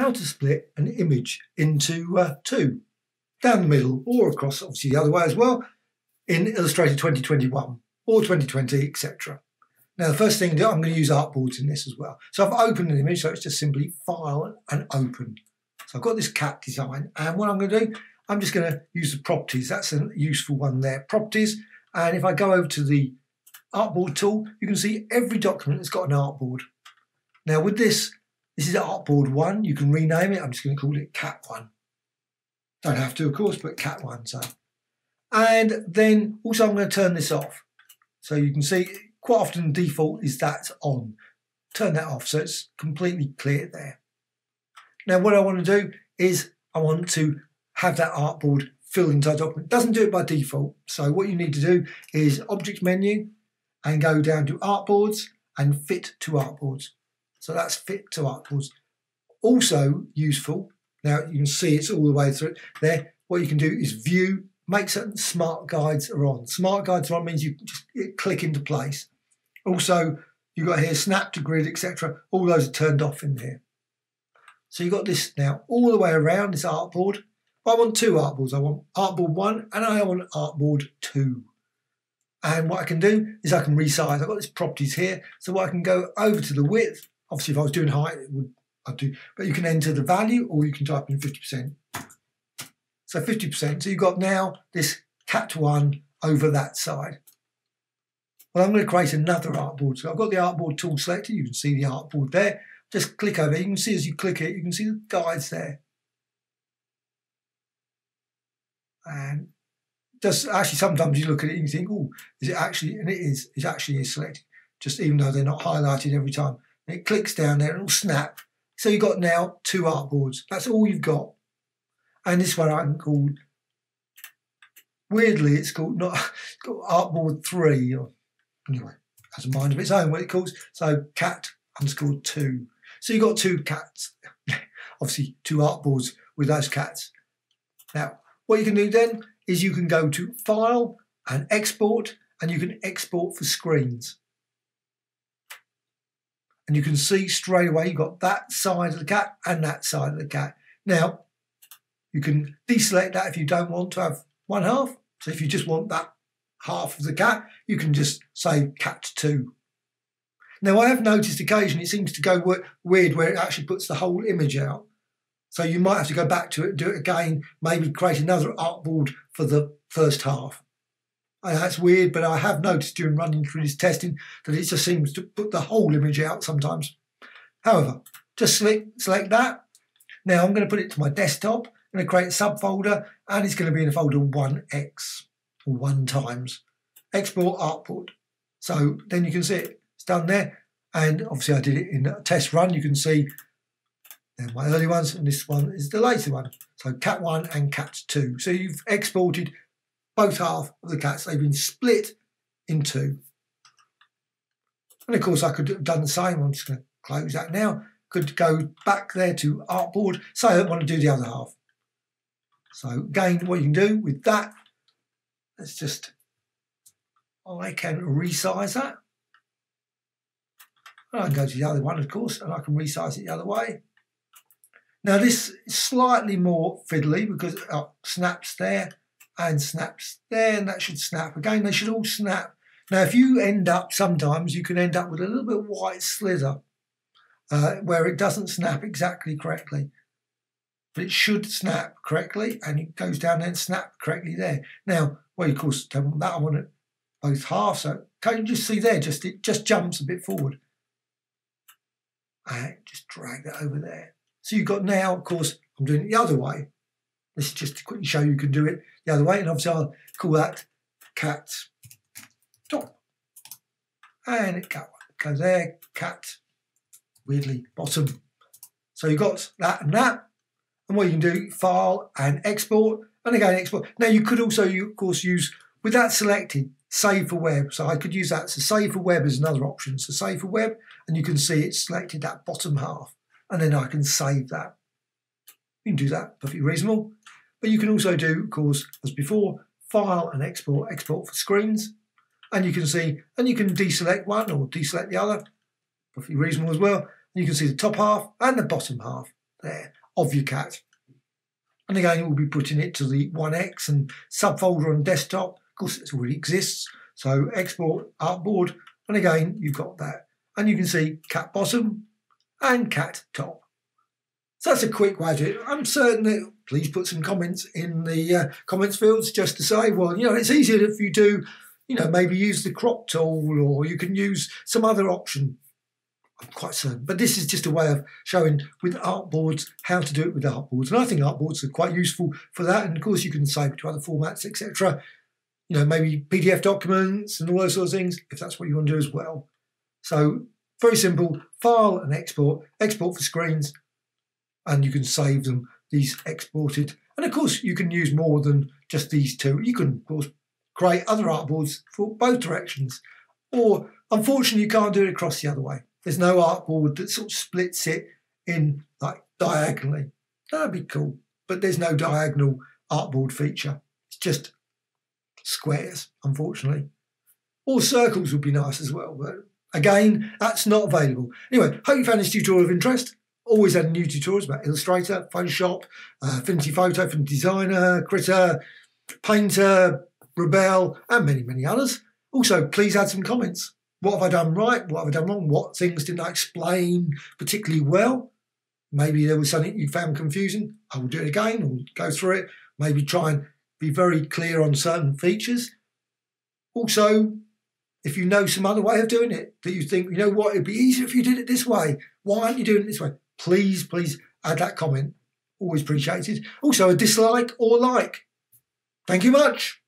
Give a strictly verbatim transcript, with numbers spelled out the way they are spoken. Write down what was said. how to split an image into uh, two, down the middle or across, obviously the other way as well, in Illustrator twenty twenty-one or twenty twenty, et cetera. Now the first thing, I'm going to use artboards in this as well. So I've opened an image, so it's just simply File and Open. So I've got this cat design, and what I'm going to do, I'm just going to use the properties. That's a useful one there, properties. And if I go over to the artboard tool, you can see every document has got an artboard. Now with this, this is artboard one. You can rename it. I'm just going to call it cat one. Don't have to, of course, but cat one. So, and then also I'm going to turn this off. So you can see quite often the default is that's on. Turn that off so it's completely clear there. Now what I want to do is I want to have that artboard fill the entire document. It doesn't do it by default. So what you need to do is object menu and go down to artboards and fit to artboards. So that's fit to artboards. Also useful, now you can see it's all the way through there. What you can do is view, make certain smart guides are on. Smart guides are on means you just click into place. Also, you've got here snap to grid, et cetera. All those are turned off in here. So you've got this now all the way around this artboard. I want two artboards. I want artboard one and I want artboard two. And what I can do is I can resize. I've got this properties here, so I can go over to the width. Obviously, if I was doing height, it would I'd do. But you can enter the value, or you can type in fifty percent. So fifty percent. So you've got now this cat one over that side. Well, I'm going to create another artboard. So I've got the artboard tool selected. You can see the artboard there. Just click over it. You can see as you click it, you can see the guides there. And just actually, sometimes you look at it and you think, oh, is it actually? And it is. It actually is selected, just even though they're not highlighted every time. And it clicks down there and it'll snap. So you've got now two artboards. That's all you've got. And this one I can call, weirdly, it's called not it's called artboard three. Or, anyway, has a mind of its own what it calls. So cat underscore two. So you've got two cats, obviously two artboards with those cats. Now, what you can do then is you can go to File and Export, and you can export for screens. And you can see straight away you've got that side of the cat and that side of the cat. Now, you can deselect that if you don't want to have one half. So if you just want that half of the cat, you can just say cat two. Now, I have noticed occasionally it seems to go weird where it actually puts the whole image out. So you might have to go back to it, do it again, maybe create another artboard for the first half. And that's weird, but I have noticed during running through this testing that it just seems to put the whole image out sometimes. However, just select, select that. Now I'm going to put it to my desktop. I'm going to create a subfolder, and it's going to be in a folder one x, or one times. Export artboard. So then you can see it. It's done there. And obviously I did it in a test run. You can see my early ones, and this one is the later one. So cat one and cat two. So you've exported both half of the cats. They've been split in two. And of course I could have done the same. I'm just going to close that now. Could go back there to artboard. Say I want to do the other half. So again, what you can do with that, let's just, I can resize that. And I can go to the other one, of course, and I can resize it the other way. Now this is slightly more fiddly because it oh, snaps there and snaps there, and that should snap again. They should all snap. Now if you end up, sometimes you can end up with a little bit of white slither uh, where it doesn't snap exactly correctly. But it should snap correctly, and it goes down there and snap correctly there. Now, well, of course, don't want that. I want it both halves. So can't you just see there, just it just jumps a bit forward. And just drag that over there. So you've got now, of course, I'm doing it the other way. This is just to quickly show you can do it the other way. And obviously I'll call that cat top. And it cat one. Go there, cat, weirdly, bottom. So you've got that and that. And what you can do, file and export. And again, export. Now you could also, of course, use, with that selected, save for web. So I could use that. So save for web is another option. So save for web. And you can see it's selected that bottom half. And then I can save that. You can do that, perfectly reasonable. But you can also do, of course, as before, file and export, export for screens. And you can see, and you can deselect one or deselect the other, perfectly reasonable as well. And you can see the top half and the bottom half. there of your cat. And again, we'll be putting it to the one X and subfolder on desktop. Of course, it already exists. So export artboard. And again, you've got that. And you can see cat bottom and cat top. So that's a quick way to it. I'm certain that, please put some comments in the uh, comments fields just to say, well, you know, it's easier if you do, you know, maybe use the crop tool, or you can use some other option. I'm quite certain. But this is just a way of showing with artboards how to do it with artboards. And I think artboards are quite useful for that. And of course, you can save it to other formats, et cetera. You know, maybe P D F documents and all those sort of things, if that's what you want to do as well. So very simple, file and export, export for screens, and you can save them, these exported. And of course, you can use more than just these two. You can, of course, create other artboards for both directions. Or, unfortunately, you can't do it across the other way. There's no artboard that sort of splits it in, like, diagonally. That'd be cool. But there's no diagonal artboard feature. It's just squares, unfortunately. Or circles would be nice as well, but again, that's not available. Anyway, hope you found this tutorial of interest. Always had new tutorials about Illustrator, Photoshop, uh, Affinity Photo, Affinity Designer, Critter, Painter, Rebel, and many, many others. Also, please add some comments. What have I done right? What have I done wrong? What things didn't I explain particularly well? Maybe there was something you found confusing. I will do it again, or go through it. Maybe try and be very clear on certain features. Also, if you know some other way of doing it that you think, you know what, it'd be easier if you did it this way. Why aren't you doing it this way? Please, please add that comment. Always appreciated. Also, a dislike or like. Thank you much.